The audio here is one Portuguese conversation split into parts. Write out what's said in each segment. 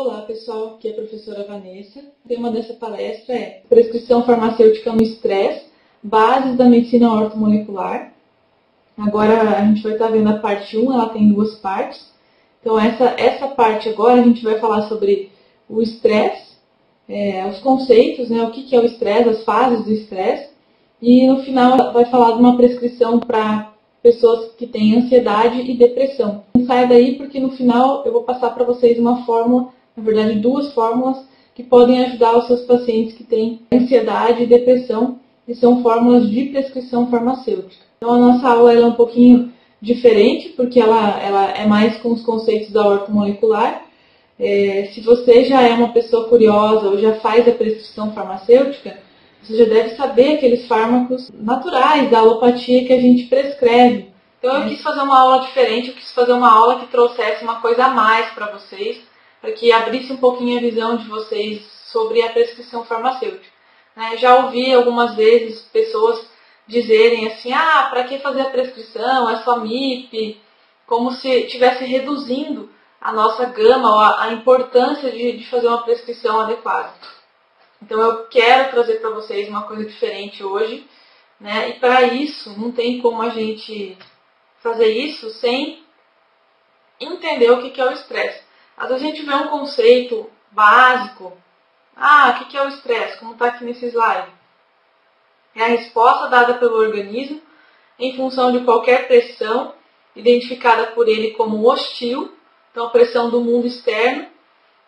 Olá pessoal, aqui é a professora Vanessa. O tema dessa palestra é prescrição farmacêutica no estresse, bases da medicina ortomolecular. Agora a gente vai estar vendo a parte 1, ela tem duas partes. Então essa parte agora a gente vai falar sobre o estresse, os conceitos, né, o que é o estresse, as fases do estresse. E no final vai falar de uma prescrição para pessoas que têm ansiedade e depressão. Não saia daí porque no final eu vou passar para vocês uma fórmula, na verdade duas fórmulas, que podem ajudar os seus pacientes que têm ansiedade e depressão, e são fórmulas de prescrição farmacêutica. Então a nossa aula ela é um pouquinho diferente, porque ela é mais com os conceitos da ortomolecular. Se você já é uma pessoa curiosa ou já faz a prescrição farmacêutica, você já deve saber aqueles fármacos naturais da alopatia que a gente prescreve. Então eu quis fazer uma aula diferente, eu quis fazer uma aula que trouxesse uma coisa a mais para vocês, para que abrisse um pouquinho a visão de vocês sobre a prescrição farmacêutica. Já ouvi algumas vezes pessoas dizerem assim, para que fazer a prescrição, é só MIP, como se estivesse reduzindo a nossa gama, a importância de fazer uma prescrição adequada. Então eu quero trazer para vocês uma coisa diferente hoje, né? E para isso não tem como a gente fazer isso sem entender o que é o estresse. Às vezes a gente vê um conceito básico, o que é o estresse, como está aqui nesse slide. É a resposta dada pelo organismo em função de qualquer pressão identificada por ele como hostil, então pressão do mundo externo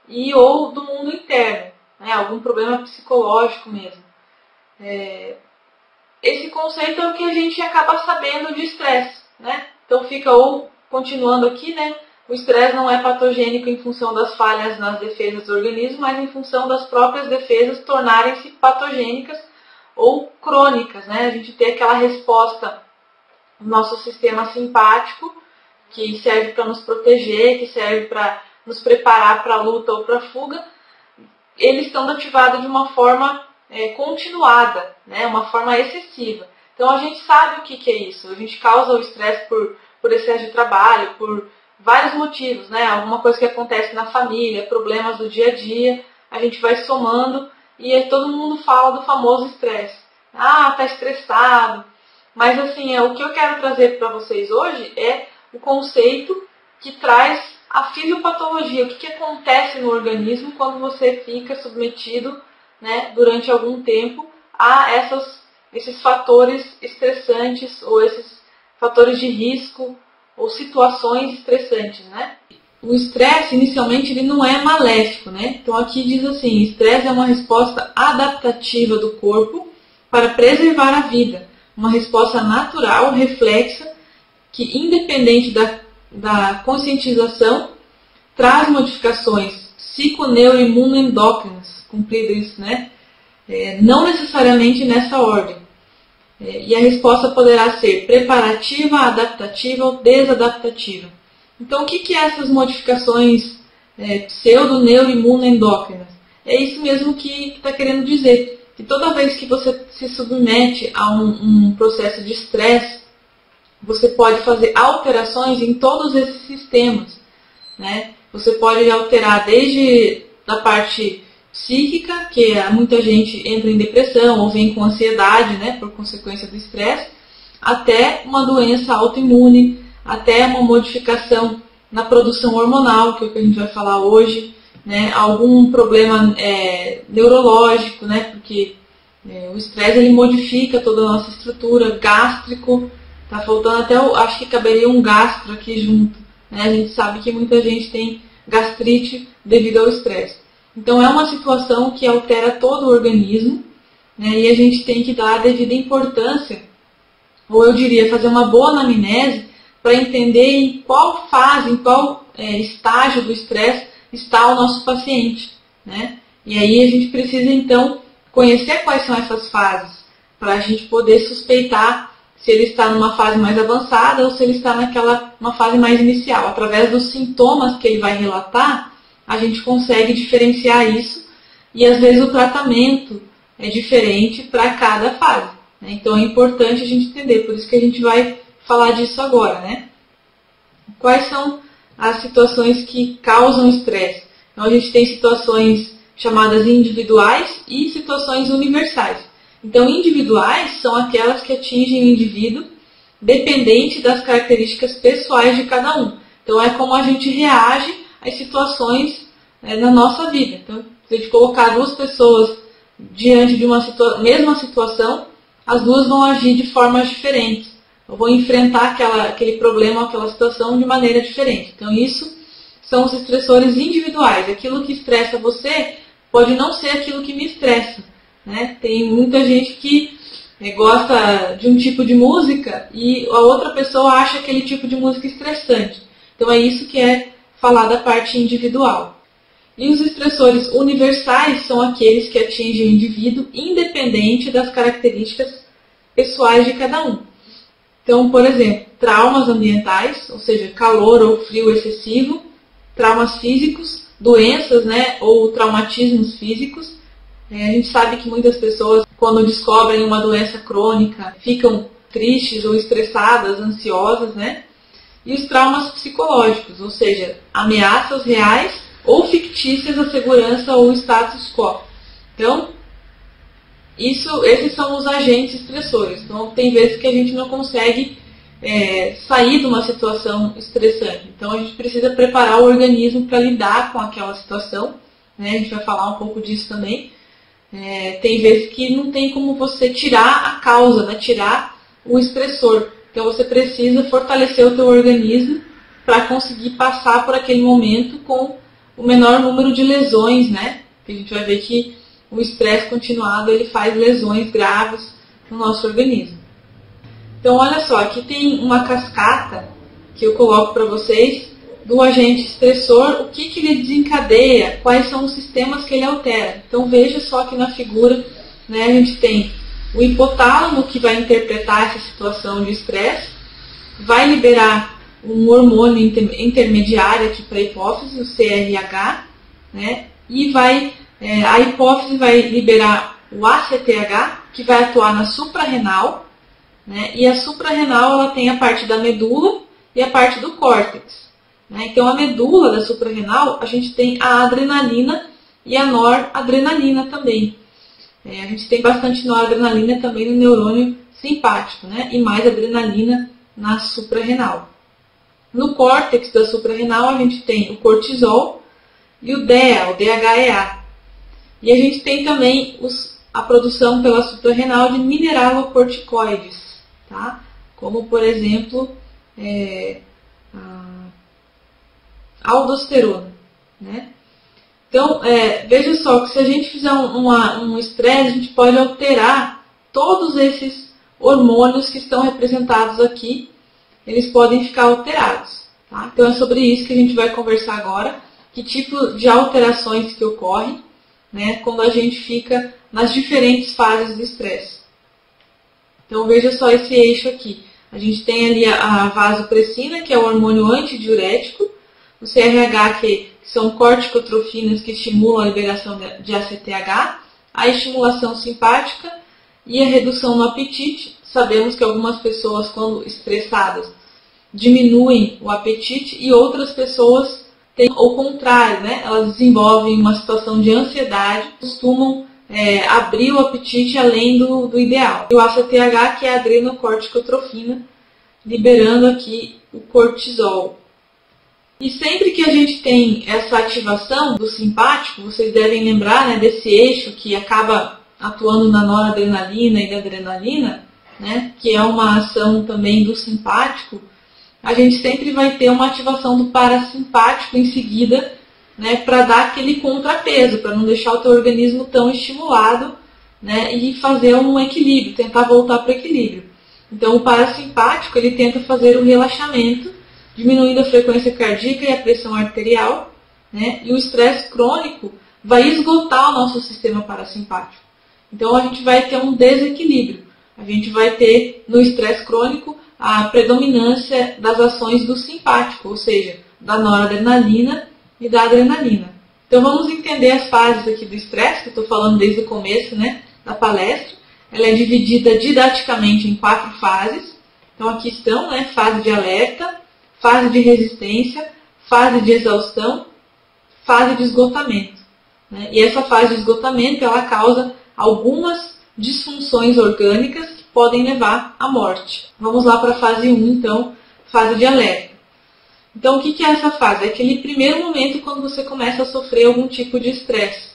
e ou do mundo interno. Algum problema psicológico mesmo. Esse conceito é o que a gente acaba sabendo de estresse, né? Então fica ou continuando aqui, né? O estresse não é patogênico em função das falhas nas defesas do organismo, mas em função das próprias defesas tornarem-se patogênicas ou crônicas, né? A gente tem aquela resposta no nosso sistema simpático, que serve para nos proteger, que serve para nos preparar para a luta ou para a fuga, eles estão ativados de uma forma continuada, né? Uma forma excessiva. Então a gente sabe o que é isso. A gente causa o estresse por excesso de trabalho, por vários motivos, né? Alguma coisa que acontece na família, problemas do dia a dia, a gente vai somando e aí todo mundo fala do famoso estresse. Tá estressado. Mas assim, o que eu quero trazer para vocês hoje é o conceito que traz a fisiopatologia, o que acontece no organismo quando você fica submetido, né, durante algum tempo a esses fatores estressantes ou esses fatores de risco ou situações estressantes, né? O estresse, inicialmente, ele não é maléfico, né? Então aqui diz assim, estresse é uma resposta adaptativa do corpo para preservar a vida, uma resposta natural, reflexa, que independente da conscientização traz modificações psico-neuroimunoendócrinas, cumprido isso, né? Não necessariamente nessa ordem. E a resposta poderá ser preparativa, adaptativa ou desadaptativa. Então, o que é essas modificações pseudo-neuroimunoendócrinas? É isso mesmo que está querendo dizer, que toda vez que você se submete a um processo de estresse, você pode fazer alterações em todos esses sistemas, né? Você pode alterar desde a parte psíquica, que muita gente entra em depressão ou vem com ansiedade, né, por consequência do estresse, até uma doença autoimune, até uma modificação na produção hormonal, que é o que a gente vai falar hoje, né? Algum problema neurológico, né? Porque o estresse ele modifica toda a nossa estrutura, gástrico. Tá faltando até, acho que caberia um gastro aqui junto, né? A gente sabe que muita gente tem gastrite devido ao estresse. Então é uma situação que altera todo o organismo, né? E a gente tem que dar a devida importância, ou eu diria, fazer uma boa anamnese para entender em qual fase, em qual estágio do estresse está o nosso paciente, né? E aí a gente precisa, então, conhecer quais são essas fases, para a gente poder suspeitar se ele está numa fase mais avançada ou se ele está numa fase mais inicial. Através dos sintomas que ele vai relatar, a gente consegue diferenciar isso e, às vezes, o tratamento é diferente para cada fase, né? Então, é importante a gente entender, por isso que a gente vai falar disso agora, né? Quais são as situações que causam estresse? Então, a gente tem situações chamadas individuais e situações universais. Então, individuais são aquelas que atingem o indivíduo dependente das características pessoais de cada um. Então, é como a gente reage às situações, né, na nossa vida. Então, se a gente colocar duas pessoas diante de uma mesma situação, as duas vão agir de formas diferentes. Eu vou enfrentar aquele problema, aquela situação de maneira diferente. Então, isso são os estressores individuais. Aquilo que estressa você pode não ser aquilo que me estressa, né? Tem muita gente que gosta de um tipo de música e a outra pessoa acha aquele tipo de música estressante. Então, é isso que é falar da parte individual. E os estressores universais são aqueles que atingem o indivíduo independente das características pessoais de cada um. Então, por exemplo, traumas ambientais, ou seja, calor ou frio excessivo, traumas físicos, doenças, né, ou traumatismos físicos. A gente sabe que muitas pessoas, quando descobrem uma doença crônica, ficam tristes ou estressadas, ansiosas, né? E os traumas psicológicos, ou seja, ameaças reais ou fictícias à segurança ou status quo. Então, esses são os agentes estressores. Então, tem vezes que a gente não consegue sair de uma situação estressante. Então, a gente precisa preparar o organismo para lidar com aquela situação, né? A gente vai falar um pouco disso também. Tem vezes que não tem como você tirar a causa, né? Tirar o estressor. Então, você precisa fortalecer o teu organismo para conseguir passar por aquele momento com o menor número de lesões, né? Porque a gente vai ver que o estresse continuado, ele faz lesões graves no nosso organismo. Então, olha só, aqui tem uma cascata que eu coloco para vocês do agente estressor, o que que ele desencadeia, quais são os sistemas que ele altera. Então, veja só que na figura, né, a gente tem o hipotálamo, que vai interpretar essa situação de estresse, vai liberar um hormônio intermediário aqui para a hipófise, o CRH, né, e a hipófise vai liberar o ACTH, que vai atuar na suprarrenal, né? E a suprarrenal, ela tem a parte da medula e a parte do córtex, né? Então, a medula da suprarrenal, a gente tem a adrenalina e a noradrenalina também. A gente tem bastante noradrenalina também no neurônio simpático, né? E mais adrenalina na suprarrenal. No córtex da suprarrenal, a gente tem o cortisol e o DHEA, o DHEA. E a gente tem também a produção pela suprarrenal de mineralocorticoides, tá? Como, por exemplo, a aldosterona, né? Então, veja só que se a gente fizer um estresse, a gente pode alterar todos esses hormônios que estão representados aqui, eles podem ficar alterados, tá? Então, é sobre isso que a gente vai conversar agora, que tipo de alterações que ocorrem, né, quando a gente fica nas diferentes fases do estresse. Então, veja só esse eixo aqui. A gente tem ali a vasopressina, que é o hormônio antidiurético, o CRH, que são corticotrofinas que estimulam a liberação de ACTH, a estimulação simpática e a redução no apetite. Sabemos que algumas pessoas, quando estressadas, diminuem o apetite e outras pessoas tem o contrário, né? Elas desenvolvem uma situação de ansiedade, costumam abrir o apetite além do ideal. E o ACTH, que é a adrenocorticotrofina, liberando aqui o cortisol. E sempre que a gente tem essa ativação do simpático, vocês devem lembrar, né, desse eixo que acaba atuando na noradrenalina e na adrenalina, né, que é uma ação também do simpático, a gente sempre vai ter uma ativação do parassimpático em seguida, né, para dar aquele contrapeso, para não deixar o teu organismo tão estimulado, né, e fazer um equilíbrio, tentar voltar para o equilíbrio. Então, o parassimpático, ele tenta fazer o relaxamento, diminuindo a frequência cardíaca e a pressão arterial, né, e o estresse crônico vai esgotar o nosso sistema parassimpático. Então, a gente vai ter um desequilíbrio. A gente vai ter, no estresse crônico, a predominância das ações do simpático, ou seja, da noradrenalina e da adrenalina. Então, vamos entender as fases aqui do estresse, que eu estou falando desde o começo, né, da palestra. Ela é dividida didaticamente em 4 fases. Então, aqui estão, né, fase de alerta, fase de resistência, fase de exaustão, fase de esgotamento. Né? E essa fase de esgotamento ela causa algumas disfunções orgânicas que podem levar à morte. Vamos lá para a fase 1, então, fase de alerta. Então, o que é essa fase? É aquele primeiro momento quando você começa a sofrer algum tipo de estresse.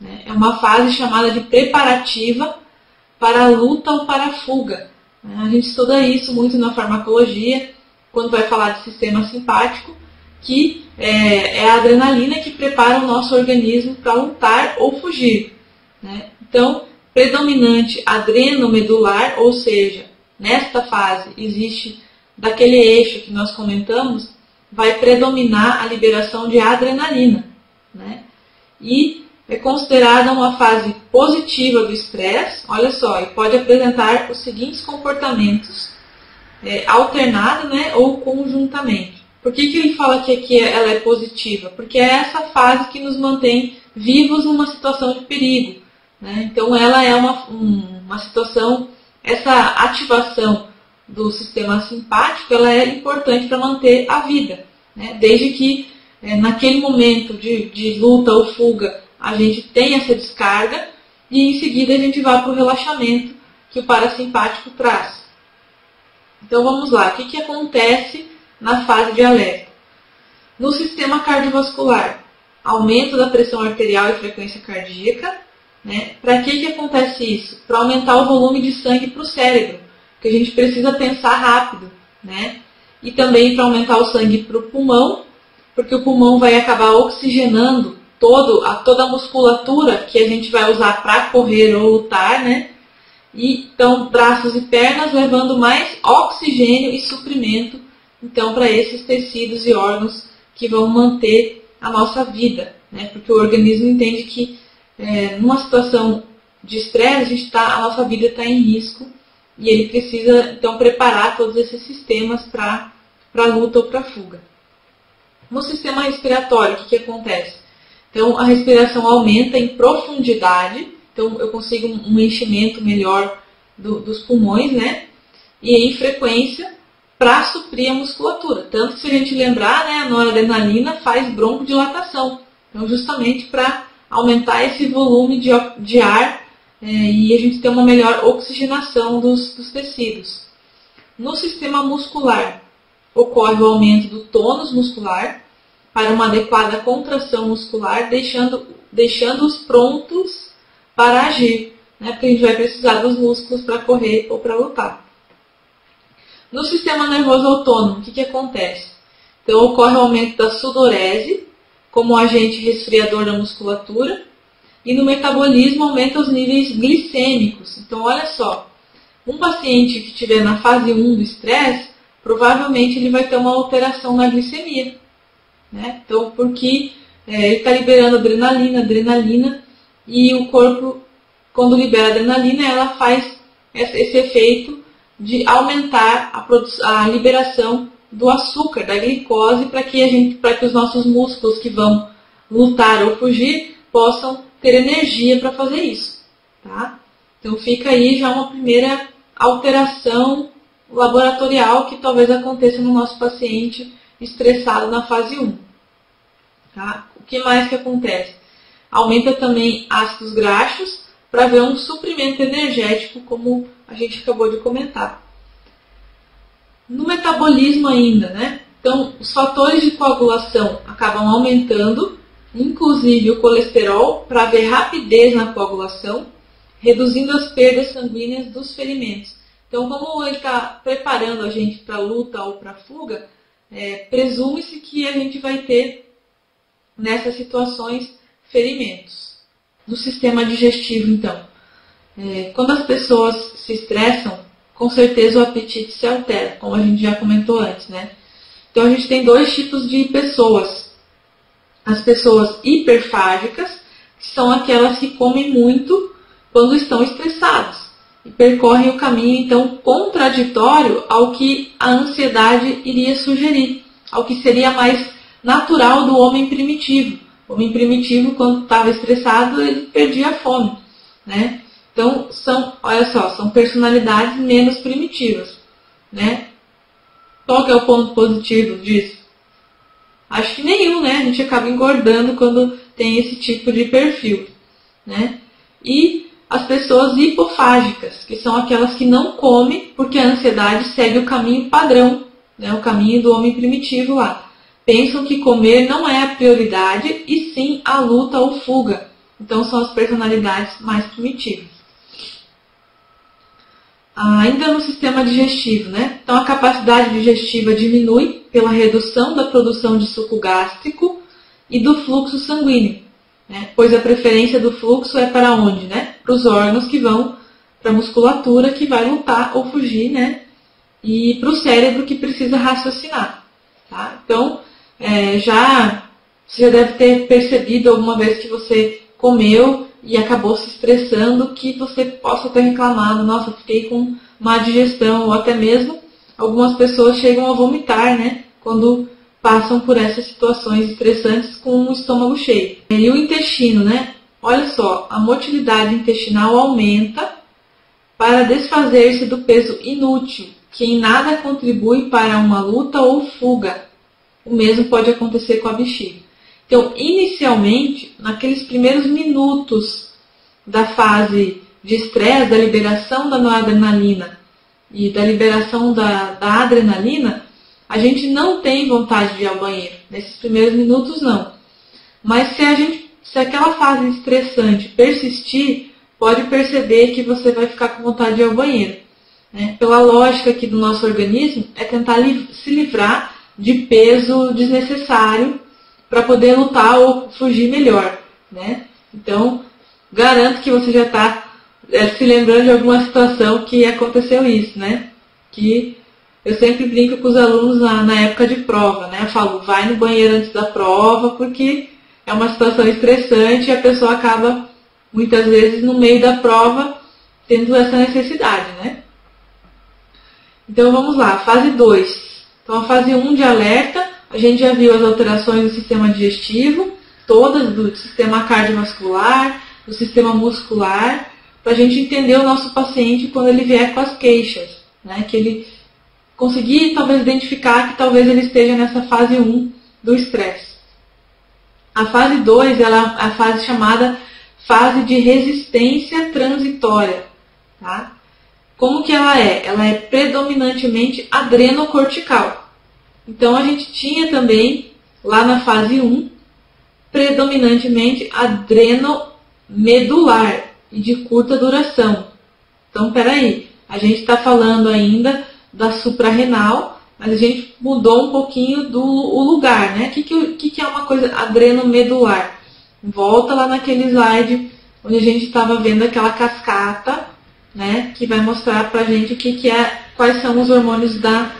Né? É uma fase chamada de preparativa para a luta ou para a fuga. A gente estuda isso muito na farmacologia, quando vai falar de sistema simpático, que é a adrenalina que prepara o nosso organismo para lutar ou fugir. Né? Então, predominante adrenomedular, ou seja, nesta fase existe daquele eixo que nós comentamos, vai predominar a liberação de adrenalina. Né? E é considerada uma fase positiva do estresse, olha só, e pode apresentar os seguintes comportamentos, alternado, né, ou conjuntamente. Por que ele fala que aqui ela é positiva? Porque é essa fase que nos mantém vivos numa situação de perigo. Né? Então ela é uma situação, essa ativação do sistema simpático, ela é importante para manter a vida. Né? Desde que naquele momento de luta ou fuga, a gente tem essa descarga e em seguida a gente vai para o relaxamento que o parassimpático traz. Então vamos lá, o que acontece na fase de alerta? No sistema cardiovascular, aumento da pressão arterial e frequência cardíaca. Né? Para que acontece isso? Para aumentar o volume de sangue para o cérebro, porque a gente precisa pensar rápido. Né? E também para aumentar o sangue para o pulmão, porque o pulmão vai acabar oxigenando toda a musculatura que a gente vai usar para correr ou lutar, né? E, então, braços e pernas levando mais oxigênio e suprimento, então, para esses tecidos e órgãos que vão manter a nossa vida, né? Porque o organismo entende que, numa situação de estresse, a nossa vida está em risco e ele precisa, então, preparar todos esses sistemas para a luta ou para a fuga. No sistema respiratório, o que acontece? Então, a respiração aumenta em profundidade, então eu consigo um enchimento melhor dos pulmões, né? E em frequência para suprir a musculatura. Tanto que, se a gente lembrar, né, a noradrenalina faz broncodilatação, então justamente para aumentar esse volume de ar e a gente ter uma melhor oxigenação dos tecidos. No sistema muscular, ocorre o aumento do tônus muscular, para uma adequada contração muscular, deixando-os prontos para agir, né? Porque a gente vai precisar dos músculos para correr ou para lutar. No sistema nervoso autônomo, o que acontece? Então, ocorre o aumento da sudorese, como agente resfriador da musculatura, e no metabolismo aumenta os níveis glicêmicos. Então, olha só, um paciente que estiver na fase 1 do estresse, provavelmente ele vai ter uma alteração na glicemia. Né? Então, porque ele está liberando adrenalina, e o corpo, quando libera adrenalina, ela faz esse efeito de aumentar a liberação do açúcar, da glicose, para que os nossos músculos que vão lutar ou fugir possam ter energia para fazer isso. Tá? Então, fica aí já uma primeira alteração laboratorial que talvez aconteça no nosso paciente estressado na fase 1. Tá? O que mais que acontece? Aumenta também ácidos graxos para haver um suprimento energético, como a gente acabou de comentar. No metabolismo ainda, né? Então, os fatores de coagulação acabam aumentando, inclusive o colesterol, para haver rapidez na coagulação, reduzindo as perdas sanguíneas dos ferimentos. Então, como ele está preparando a gente para a luta ou para a fuga, presume-se que a gente vai ter, nessas situações, ferimentos. No sistema digestivo, então. Quando as pessoas se estressam, com certeza o apetite se altera, como a gente já comentou antes, né? Então, a gente tem dois tipos de pessoas. As pessoas hiperfágicas, que são aquelas que comem muito quando estão estressadas. E percorrem o caminho, então, contraditório ao que a ansiedade iria sugerir, ao que seria mais natural do homem primitivo. O homem primitivo, quando estava estressado, ele perdia a fome. Né? Então, olha só, são personalidades menos primitivas. Né? Qual que é o ponto positivo disso? Acho que nenhum, né? A gente acaba engordando quando tem esse tipo de perfil, né? E as pessoas hipofágicas, que são aquelas que não comem, porque a ansiedade segue o caminho padrão, né? O caminho do homem primitivo lá. Pensam que comer não é a prioridade, e sim a luta ou fuga. Então são as personalidades mais primitivas. Ainda no sistema digestivo, né? Então a capacidade digestiva diminui pela redução da produção de suco gástrico e do fluxo sanguíneo, né? Pois a preferência do fluxo é para onde, né? Para os órgãos que vão para a musculatura, que vai lutar ou fugir, né? E para o cérebro, que precisa raciocinar, tá? Então, você já deve ter percebido alguma vez que você comeu e acabou se estressando, que você possa ter reclamado, nossa, fiquei com má digestão, ou até mesmo algumas pessoas chegam a vomitar, né, quando passam por essas situações estressantes com o estômago cheio. E o intestino, né, olha só, a motilidade intestinal aumenta para desfazer-se do peso inútil, que em nada contribui para uma luta ou fuga. O mesmo pode acontecer com a bexiga. Então, inicialmente, naqueles primeiros minutos da fase de estresse, da liberação da noradrenalina e da liberação da adrenalina, a gente não tem vontade de ir ao banheiro. Nesses primeiros minutos, não. Mas se aquela fase estressante persistir, pode perceber que você vai ficar com vontade de ir ao banheiro, né? Pela lógica aqui do nosso organismo, é tentar se livrar de peso desnecessário, para poder lutar ou fugir melhor, né? Então, garanto que você já está se lembrando de alguma situação que aconteceu isso, né? Que eu sempre brinco com os alunos na época de prova, né? Eu falo, vai no banheiro antes da prova, porque é uma situação estressante e a pessoa acaba, muitas vezes, no meio da prova, tendo essa necessidade, né? Então, vamos lá, fase 2. Então, a fase 1 de alerta, a gente já viu as alterações do sistema digestivo, todas do sistema cardiovascular, do sistema muscular, para a gente entender o nosso paciente quando ele vier com as queixas, né? Que ele conseguir talvez identificar que talvez ele esteja nessa fase 1 do estresse. A fase 2 ela é a fase chamada fase de resistência transitória, tá? Como que ela é? Ela é predominantemente adrenocortical. Então, a gente tinha também, lá na fase 1, predominantemente adrenomedular e de curta duração. Então, peraí, a gente está falando ainda da suprarrenal, mas a gente mudou um pouquinho o lugar, né? O que é uma coisa adrenomedular? Volta lá naquele slide onde a gente estava vendo aquela cascata, né? Que vai mostrar pra gente quais são os hormônios da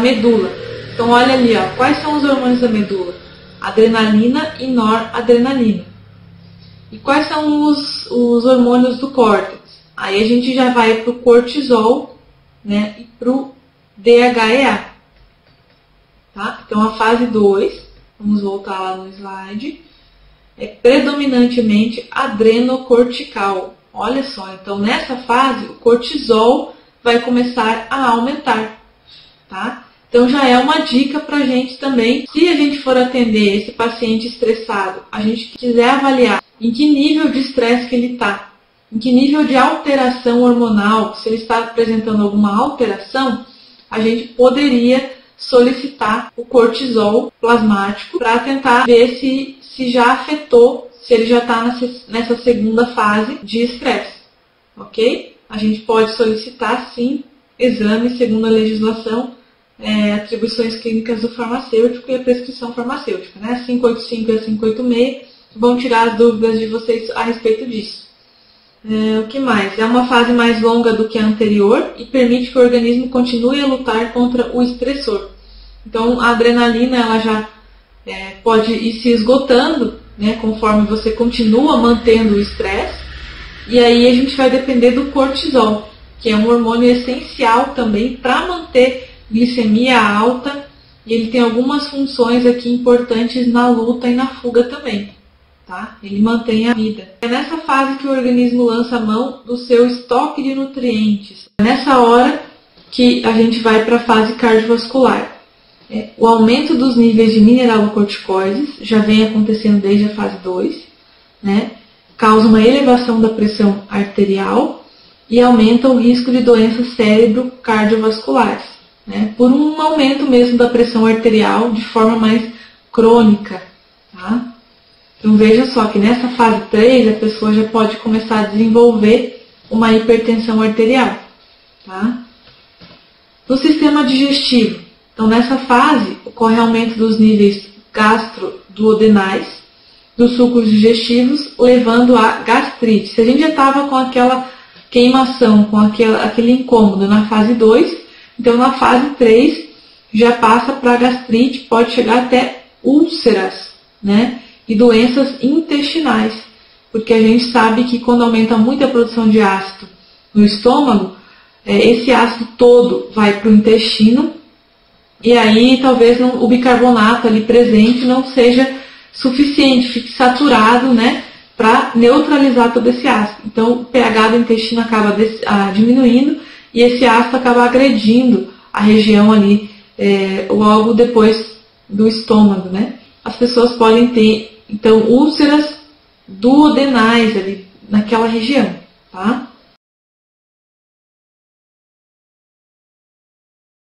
medula. Então, olha ali, ó, quais são os hormônios da medula? Adrenalina e noradrenalina. E quais são os hormônios do córtex? Aí a gente já vai para o cortisol, né, e para o DHEA. Tá? Então, a fase 2, vamos voltar lá no slide, é predominantemente adrenocortical. Olha só, então nessa fase o cortisol vai começar a aumentar, tá? Então, já é uma dica para a gente também, se a gente for atender esse paciente estressado, a gente quiser avaliar em que nível de estresse que ele está, em que nível de alteração hormonal, se ele está apresentando alguma alteração, a gente poderia solicitar o cortisol plasmático para tentar ver se já afetou, se ele já está nessa segunda fase de estresse, ok? A gente pode solicitar, sim, exame segundo a legislação, atribuições clínicas do farmacêutico e a prescrição farmacêutica, né? 585 e a 586 vão tirar as dúvidas de vocês a respeito disso. O que mais? É uma fase mais longa do que a anterior e permite que o organismo continue a lutar contra o estressor. Então, a adrenalina ela já pode ir se esgotando, né? Conforme você continua mantendo o estresse. E aí a gente vai depender do cortisol, que é um hormônio essencial também para manter glicemia alta, e ele tem algumas funções aqui importantes na luta e na fuga também, tá? Ele mantém a vida. É nessa fase que o organismo lança a mão do seu estoque de nutrientes. É nessa hora que a gente vai para a fase cardiovascular. O aumento dos níveis de mineralocorticoides já vem acontecendo desde a fase 2, né? Causa uma elevação da pressão arterial e aumenta o risco de doenças cérebro-cardiovasculares, né? Por um aumento mesmo da pressão arterial de forma mais crônica, tá? Então veja só que nessa fase 3 a pessoa já pode começar a desenvolver uma hipertensão arterial, tá? No sistema digestivo, então nessa fase ocorre aumento dos níveis gastroduodenais, dos sucos digestivos, levando a gastrite. Se a gente já estava com aquela queimação, com aquele incômodo na fase 2, então na fase 3 já passa para a gastrite, pode chegar até úlceras, né? E doenças intestinais, porque a gente sabe que quando aumenta muito a produção de ácido no estômago, esse ácido todo vai para o intestino e aí talvez o bicarbonato ali presente não seja suficiente, fique saturado, né, para neutralizar todo esse ácido. Então o pH do intestino acaba diminuindo e esse ácido acaba agredindo a região ali, logo depois do estômago, né? As pessoas podem ter, então, úlceras duodenais ali naquela região, tá?